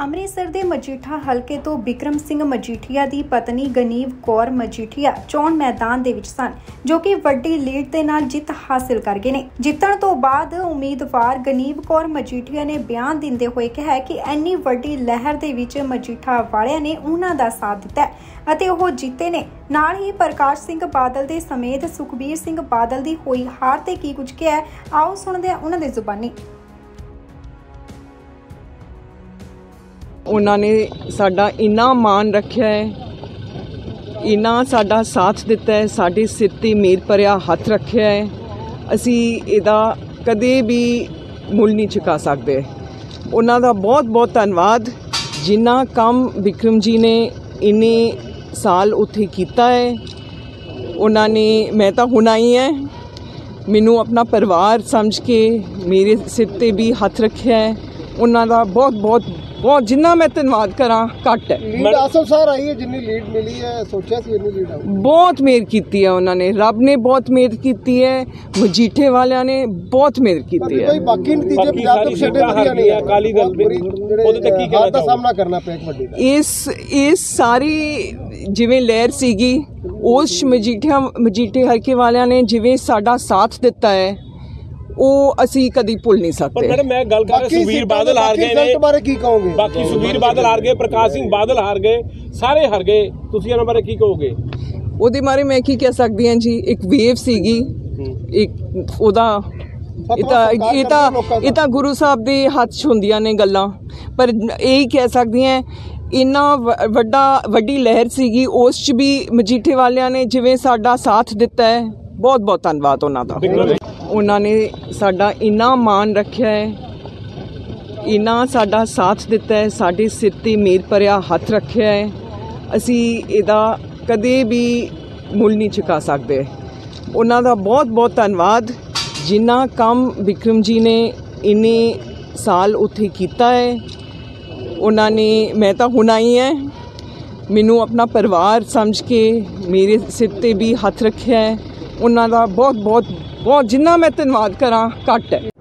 अमृतसर के मजीठा हल्के तो बिक्रम सिंह मजीठिया की पत्नी गनीव कौर मजीठिया चोण मैदान दे विच सन, जो कि वड्डी लीड दे नाल जित हासिल कर गए ने। जितण तो बाद उम्मीदवार गनीव कौर मजीठिया ने बयान दिंदे होए कहा कि इन्नी वड्डी लहर दे विच मजीठा वालियां ने उन्हां दा साथ दिता अते ओह जीते ने। नाल ही प्रकाश सिंह बादल दे समेत सुखबीर सिंह बादल दी होई हार ते की कुछ किहा, आओ सुणदे हां उन्हां दे जुबानी। उन्होंने साडा इन्ना मान रखा है, इन्ना साडा साथ दिता है, साढ़े सिर ते मेर भरिया हथ रखा है, असी इहदा कदे भी मुल नहीं चुका सकते। उन्हों का बहुत बहुत धन्यवाद, जिन्ना काम बिक्रम जी ने इन्ने साल उत्थे कीता है। उन्होंने मैं तो हुण आई है, मैनू अपना परिवार समझ के मेरे सिर ते भी हथ रखा है। उन्हों का बहुत बहुत वो जिन्ना मैं धन्यवाद करा घट है। जिन्नी लीड मिली है सोचा सी इतनी लीड बहुत मेहर की है उन्होंने, रब ने बहुत मेहर की है, मजीठे वाले ने बहुत मेहर की है। बाकी नतीजे इस सारी जिवें लहर सीगी उस मजीठे हल्के वाले ने जिवें साडा साथ दिता है ਉਹ ਅਸੀਂ ਕਦੀ ਭੁੱਲ ਨਹੀਂ ਸਕਦੇ। ਮੈਡਮ ਮੈਂ ਗੱਲ ਕਰ ਰਿਹਾ ਸੁਖਬੀਰ ਬਾਦਲ ਹਾਰ ਗਏ ਨੇ, ਬਾਰੇ ਕੀ ਕਹੋਗੇ? ਬਾਕੀ ਸੁਖਬੀਰ ਬਾਦਲ ਹਾਰ ਗਏ, ਪ੍ਰਕਾਸ਼ ਸਿੰਘ ਬਾਦਲ ਹਾਰ ਗਏ, ਸਾਰੇ ਹਾਰ ਗਏ, ਤੁਸੀਂ ਇਹਨਾਂ ਬਾਰੇ ਕੀ ਕਹੋਗੇ? ਉਹਦੇ ਬਾਰੇ ਮੈਂ ਕੀ ਕਹਿ ਸਕਦੀ ਹਾਂ ਜੀ, ਇੱਕ ਵੇਵ ਸੀਗੀ, ਇੱਕ ਉਹਦਾ ਇਹ ਤਾਂ ਗੁਰੂ ਸਾਹਿਬ ਦੇ ਹੱਥ 'ਚ ਹੁੰਦੀਆਂ ਨੇ ਗੱਲਾਂ, ਪਰ ਇਹੀ ਕਹਿ ਸਕਦੀ ਹਾਂ इन्ना वड्डी लहर सीगी उस 'ਚ भी मजीठे ਵਾਲਿਆਂ ਨੇ ਜਿਵੇਂ ਸਾਡਾ ਸਾਥ ਦਿੱਤਾ ਹੈ। बहुत बहुत धन्यवाद उन्होंने साडा इन्ना मान रखा है, इन्ना साडा साथ दिता है, साढ़े सिर ते मेर भरिया हथ रखा है, असी इहदा कदे भी मुल नहीं चुका सकते। उन्हों का बहुत बहुत धन्यवाद, जिन्ना काम बिक्रम जी ने इन्ने साल उत्थे कीता है। उन्होंने मैं तो हुण आई है, मैनू अपना परिवार समझ के मेरे सिर ते भी हथ रखा है। उन्हों का बहुत बहुत जिन्ना मैं धन्यवाद करा घट है।